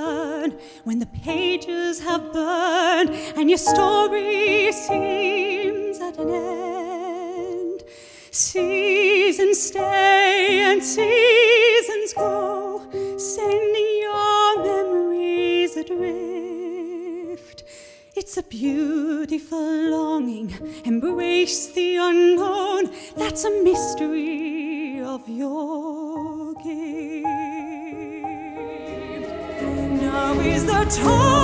return when the pages have burned and your story seems at an end. Seasons stay and seasons go, sending your memories adrift. It's a beautiful longing, embrace the unknown, that's a mystery of your gift. Now is the time.